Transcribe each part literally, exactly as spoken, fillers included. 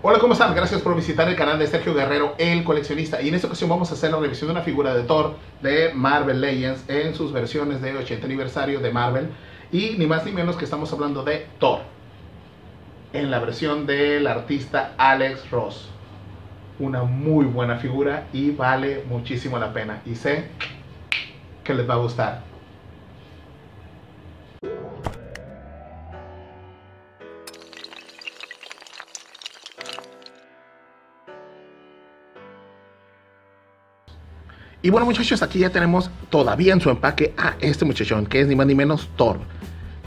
Hola, ¿cómo están? Gracias por visitar el canal de Sergio Guerrero el coleccionista, y en esta ocasión vamos a hacer la revisión de una figura de Thor de Marvel Legends en sus versiones de ochenta aniversario de Marvel, y ni más ni menos que estamos hablando de Thor en la versión del artista Alex Ross. Una muy buena figura y vale muchísimo la pena, y sé que les va a gustar. Y bueno, muchachos, aquí ya tenemos todavía en su empaque a este muchachón, que es ni más ni menos Thor,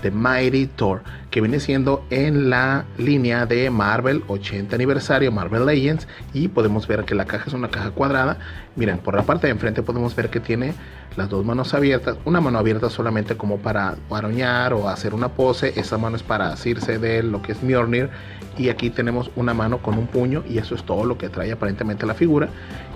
The Mighty Thor, que viene siendo en la línea de Marvel ochenta aniversario, Marvel Legends, y podemos ver que la caja es una caja cuadrada. Miren, por la parte de enfrente podemos ver que tiene las dos manos abiertas, una mano abierta solamente como para arañar o hacer una pose, esa mano es para asirse de lo que es Mjolnir, y aquí tenemos una mano con un puño, y eso es todo lo que trae aparentemente la figura.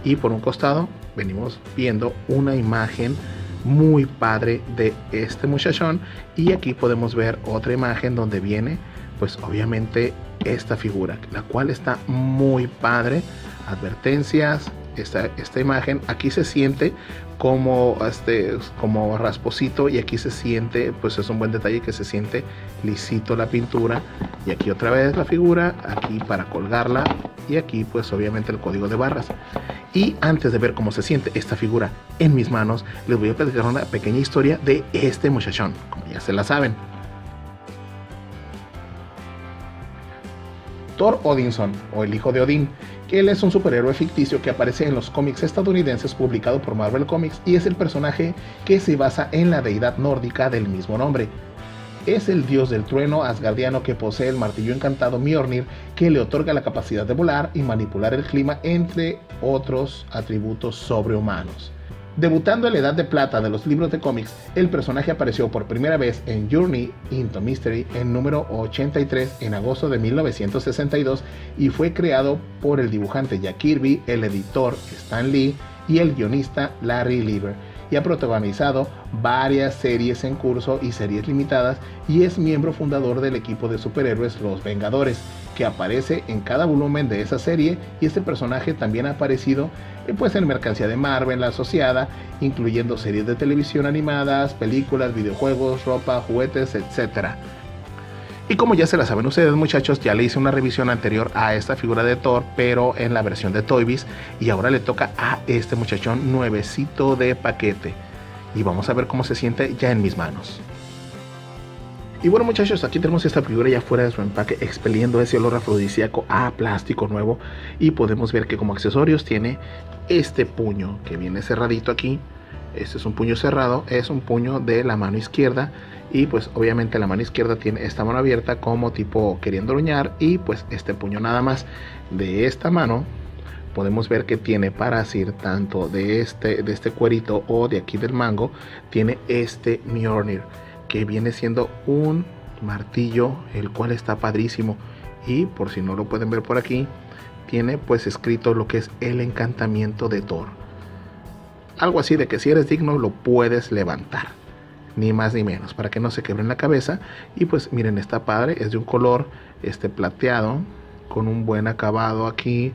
Y por un costado venimos viendo una imagen muy padre de este muchachón, y aquí podemos ver otra imagen donde viene pues obviamente esta figura, la cual está muy padre. Advertencias, esta, esta imagen aquí se siente como este como rasposito, y aquí se siente, pues es un buen detalle que se siente lisito la pintura, y aquí otra vez la figura, aquí para colgarla, y aquí pues obviamente el código de barras. Y antes de ver cómo se siente esta figura en mis manos, les voy a platicar una pequeña historia de este muchachón, como ya se la saben. Thor Odinson, o el hijo de Odín, que él es un superhéroe ficticio que aparece en los cómics estadounidenses publicado por Marvel Comics, y es el personaje que se basa en la deidad nórdica del mismo nombre. Es el dios del trueno asgardiano que posee el martillo encantado Mjolnir, que le otorga la capacidad de volar y manipular el clima, entre otros atributos sobrehumanos. Debutando en la edad de plata de los libros de cómics, el personaje apareció por primera vez en Journey Into Mystery en número ochenta y tres en agosto de mil novecientos sesenta y dos, y fue creado por el dibujante Jack Kirby, el editor Stan Lee y el guionista Larry Lieber, y ha protagonizado varias series en curso y series limitadas, y es miembro fundador del equipo de superhéroes Los Vengadores, que aparece en cada volumen de esa serie, y este personaje también ha aparecido pues en mercancía de Marvel asociada, incluyendo series de televisión animadas, películas, videojuegos, ropa, juguetes, etcétera. Y como ya se la saben ustedes, muchachos, ya le hice una revisión anterior a esta figura de Thor, pero en la versión de Toy Biz, y ahora le toca a este muchachón nuevecito de paquete, y vamos a ver cómo se siente ya en mis manos. Y bueno, muchachos, aquí tenemos esta figura ya fuera de su empaque, expeliendo ese olor afrodisíaco a plástico nuevo, y podemos ver que como accesorios tiene este puño que viene cerradito aquí. Este es un puño cerrado, es un puño de la mano izquierda, y pues obviamente la mano izquierda tiene esta mano abierta como tipo queriendo arañar, y pues este puño nada más. De esta mano podemos ver que tiene para asir tanto de este, de este cuerito o de aquí del mango, tiene este Mjolnir, que viene siendo un martillo, el cual está padrísimo, y por si no lo pueden ver por aquí, tiene pues escrito lo que es el encantamiento de Thor. Algo así de que si eres digno lo puedes levantar, ni más ni menos, para que no se quebren la cabeza. Y pues miren, está padre, es de un color este plateado, con un buen acabado aquí,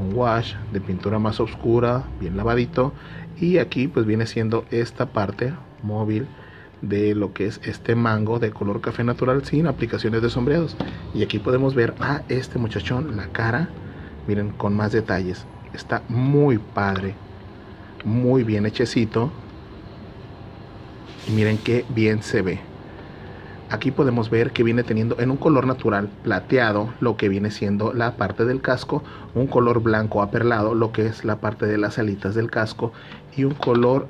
un wash de pintura más oscura, bien lavadito, y aquí pues viene siendo esta parte móvil de lo que es este mango de color café natural sin aplicaciones de sombreados. Y aquí podemos ver a este muchachón la cara, miren, con más detalles, está muy padre, muy bien hechecito, y miren qué bien se ve. Aquí podemos ver que viene teniendo en un color natural plateado lo que viene siendo la parte del casco, un color blanco aperlado lo que es la parte de las alitas del casco, y un color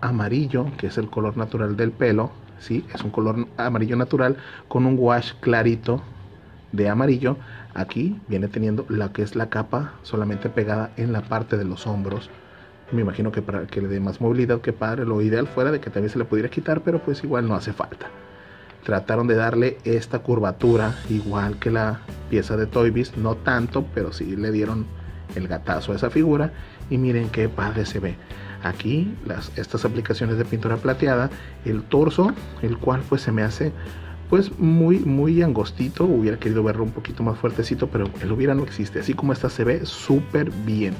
amarillo que es el color natural del pelo, ¿sí? Es un color amarillo natural con un wash clarito de amarillo. Aquí viene teniendo la que es la capa solamente pegada en la parte de los hombros. Me imagino que para que le dé más movilidad, que padre. Lo ideal fuera de que también se le pudiera quitar, pero pues igual no hace falta. Trataron de darle esta curvatura igual que la pieza de Toy Biz, no tanto, pero sí le dieron el gatazo a esa figura, y miren qué padre se ve. Aquí las, estas aplicaciones de pintura plateada, el torso, el cual pues se me hace pues muy, muy angostito. Hubiera querido verlo un poquito más fuertecito, pero el hubiera no existe. Así como esta se ve súper bien.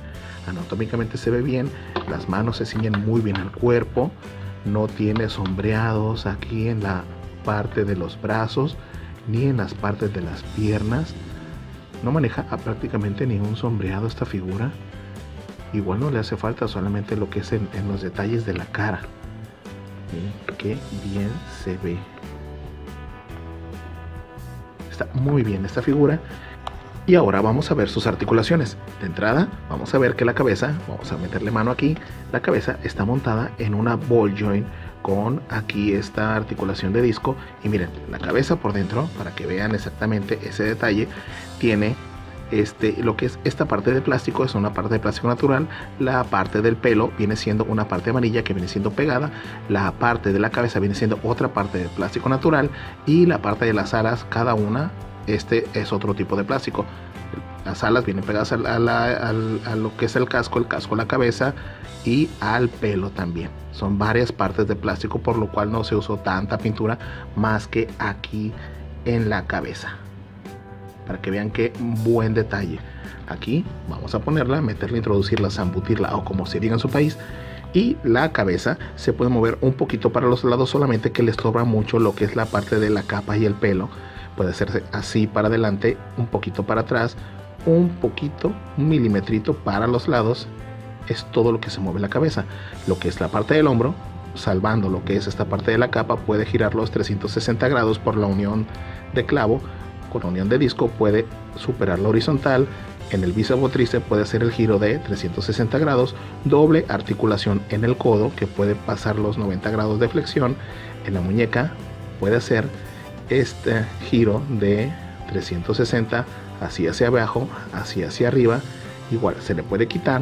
Anatómicamente se ve bien. Las manos se ciñen muy bien al cuerpo. No tiene sombreados aquí en la parte de los brazos, ni en las partes de las piernas. No maneja a prácticamente ningún sombreado esta figura. Igual no le hace falta, solamente lo que es en, en los detalles de la cara. Miren qué bien se ve. Está muy bien esta figura. Y ahora vamos a ver sus articulaciones. De entrada vamos a ver que la cabeza, vamos a meterle mano aquí, la cabeza está montada en una ball joint con aquí esta articulación de disco. Y miren, la cabeza por dentro, para que vean exactamente ese detalle, tiene este, lo que es esta parte de plástico, es una parte de plástico natural. La parte del pelo viene siendo una parte amarilla que viene siendo pegada. La parte de la cabeza viene siendo otra parte de plástico natural. Y la parte de las alas, cada una, este es otro tipo de plástico. Las alas vienen pegadas a, la, a, la, a lo que es el casco, el casco a la cabeza y al pelo también. Son varias partes de plástico, por lo cual no se usó tanta pintura más que aquí en la cabeza. Para que vean qué buen detalle. Aquí vamos a ponerla, meterla, introducirla, zambutirla o como se diga en su país. Y la cabeza se puede mover un poquito para los lados, solamente que les sobra mucho lo que es la parte de la capa y el pelo. Puede hacerse así para adelante, un poquito para atrás, un poquito, un milimetrito para los lados. Es todo lo que se mueve la cabeza. Lo que es la parte del hombro, salvando lo que es esta parte de la capa, puede girar los trescientos sesenta grados por la unión de clavo. Con la unión de disco puede superar la horizontal. En el bíceps o tríceps puede hacer el giro de trescientos sesenta grados. Doble articulación en el codo, que puede pasar los noventa grados de flexión. En la muñeca puede hacer este giro de trescientos sesenta así hacia abajo, así hacia arriba. Igual se le puede quitar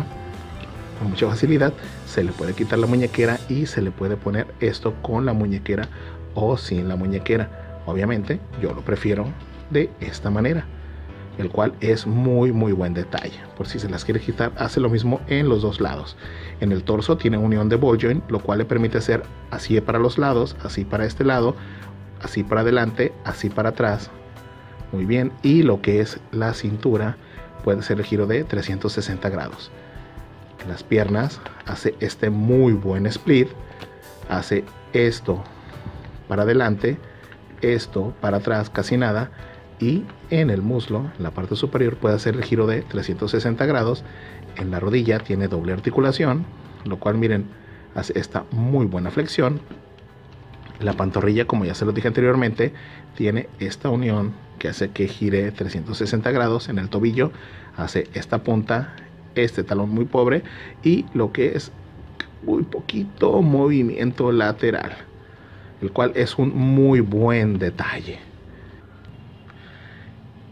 con mucha facilidad, se le puede quitar la muñequera y se le puede poner esto con la muñequera o sin la muñequera. Obviamente yo lo prefiero de esta manera, el cual es muy muy buen detalle. Por si se las quiere quitar, hace lo mismo en los dos lados. En el torso tiene unión de ball joint, lo cual le permite hacer así para los lados, así para este lado, así para adelante, así para atrás. Muy bien. Y lo que es la cintura puede ser el giro de trescientos sesenta grados. En las piernas hace este muy buen split, hace esto para adelante, esto para atrás, casi nada. Y en el muslo, en la parte superior, puede hacer el giro de trescientos sesenta grados. En la rodilla tiene doble articulación, lo cual miren, hace esta muy buena flexión. La pantorrilla, como ya se lo dije anteriormente, tiene esta unión que hace que gire trescientos sesenta grados. En el tobillo hace esta punta, este talón muy pobre y lo que es muy poquito movimiento lateral, el cual es un muy buen detalle.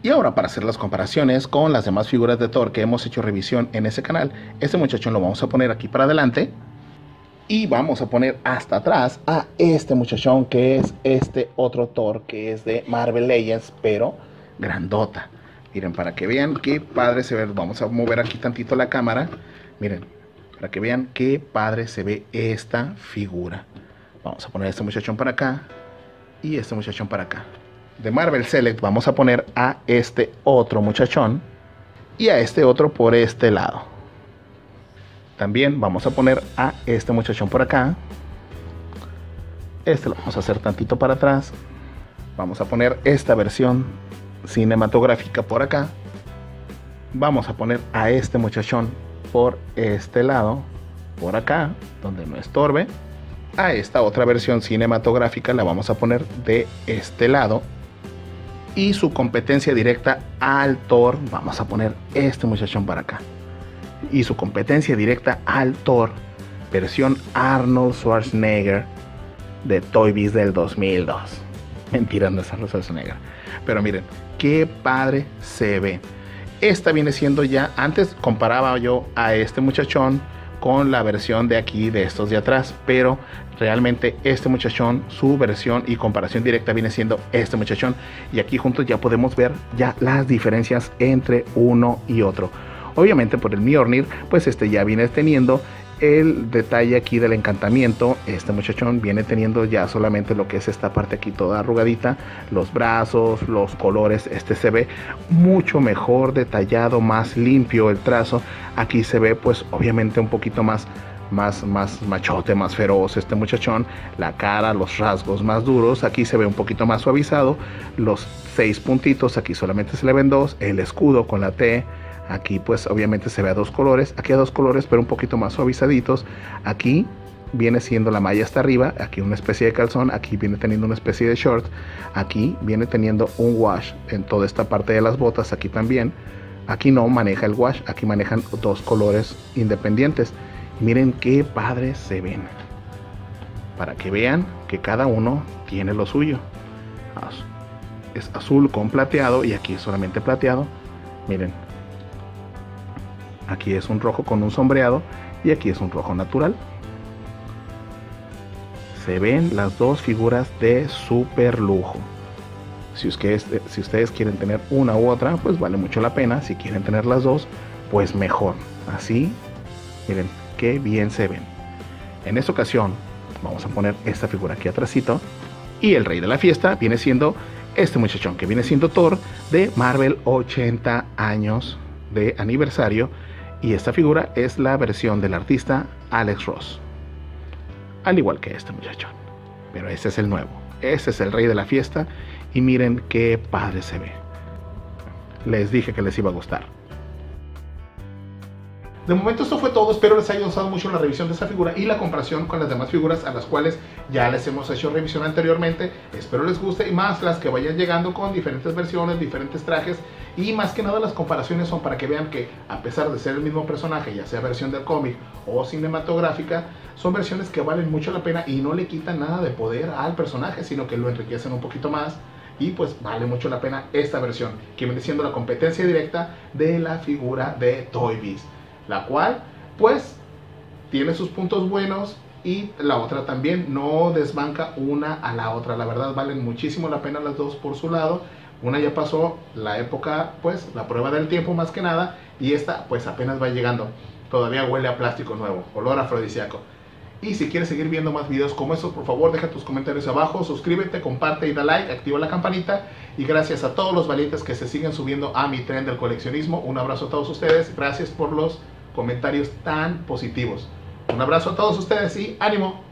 Y ahora, para hacer las comparaciones con las demás figuras de Thor que hemos hecho revisión en ese canal, este muchachón lo vamos a poner aquí para adelante. Y vamos a poner hasta atrás a este muchachón, que es este otro Thor, que es de Marvel Legends, pero grandota. Miren, para que vean qué padre se ve. Vamos a mover aquí tantito la cámara. Miren, para que vean qué padre se ve esta figura. Vamos a poner a este muchachón para acá y este muchachón para acá. De Marvel Select vamos a poner a este otro muchachón y a este otro por este lado. También vamos a poner a este muchachón por acá. Este lo vamos a hacer tantito para atrás. Vamos a poner esta versión cinematográfica por acá. Vamos a poner a este muchachón por este lado, por acá, donde no estorbe. A esta otra versión cinematográfica la vamos a poner de este lado. Y su competencia directa al Thor, vamos a poner este muchachón para acá. Y su competencia directa al Thor, versión Arnold Schwarzenegger de Toy Biz del dos mil dos. Mentira, no es Arnold Schwarzenegger. Pero miren, qué padre se ve. Esta viene siendo ya, antes comparaba yo a este muchachón con la versión de aquí, de estos de atrás. Pero realmente este muchachón, su versión y comparación directa viene siendo este muchachón. Y aquí juntos ya podemos ver ya las diferencias entre uno y otro. Obviamente por el Mjolnir, pues este ya viene teniendo el detalle aquí del encantamiento. Este muchachón viene teniendo ya solamente lo que es esta parte aquí toda arrugadita, los brazos, los colores. Este se ve mucho mejor detallado, más limpio el trazo. Aquí se ve pues obviamente un poquito más Más, más machote, más feroz este muchachón. La cara, los rasgos más duros. Aquí se ve un poquito más suavizado. Los seis puntitos, aquí solamente se le ven dos. El escudo con la T, aquí pues obviamente se ve a dos colores. Aquí a dos colores, pero un poquito más suavizaditos. Aquí viene siendo la malla hasta arriba, aquí una especie de calzón, aquí viene teniendo una especie de short, aquí viene teniendo un wash en toda esta parte de las botas, aquí también. Aquí no maneja el wash, aquí manejan dos colores independientes. Miren qué padres se ven, para que vean que cada uno tiene lo suyo. Es azul con plateado y aquí es solamente plateado. Miren, aquí es un rojo con un sombreado y aquí es un rojo natural. Se ven las dos figuras de super lujo. Si ustedes, si ustedes quieren tener una u otra, pues vale mucho la pena. Si quieren tener las dos, pues mejor. Así, miren qué bien se ven. En esta ocasión vamos a poner esta figura aquí atrásito, y el rey de la fiesta viene siendo este muchachón, que viene siendo Thor de Marvel, ochenta años de aniversario, y esta figura es la versión del artista Alex Ross, al igual que este muchachón, pero este es el nuevo, este es el rey de la fiesta, y miren qué padre se ve. Les dije que les iba a gustar. De momento esto fue todo, espero les haya gustado mucho la revisión de esta figura y la comparación con las demás figuras a las cuales ya les hemos hecho revisión anteriormente. Espero les guste, y más las que vayan llegando con diferentes versiones, diferentes trajes, y más que nada las comparaciones son para que vean que a pesar de ser el mismo personaje, ya sea versión del cómic o cinematográfica, son versiones que valen mucho la pena y no le quitan nada de poder al personaje, sino que lo enriquecen un poquito más. Y pues vale mucho la pena esta versión, que viene siendo la competencia directa de la figura de Toy Biz, la cual pues tiene sus puntos buenos y la otra también, no desbanca una a la otra. La verdad valen muchísimo la pena las dos por su lado. Una ya pasó la época, pues la prueba del tiempo más que nada, y esta pues apenas va llegando, todavía huele a plástico nuevo, olor afrodisíaco. Y si quieres seguir viendo más videos como estos, por favor deja tus comentarios abajo, suscríbete, comparte y da like, activa la campanita. Y gracias a todos los valientes que se siguen subiendo a mi tren del coleccionismo. Un abrazo a todos ustedes, gracias por los comentarios tan positivos. Un abrazo a todos ustedes y ánimo.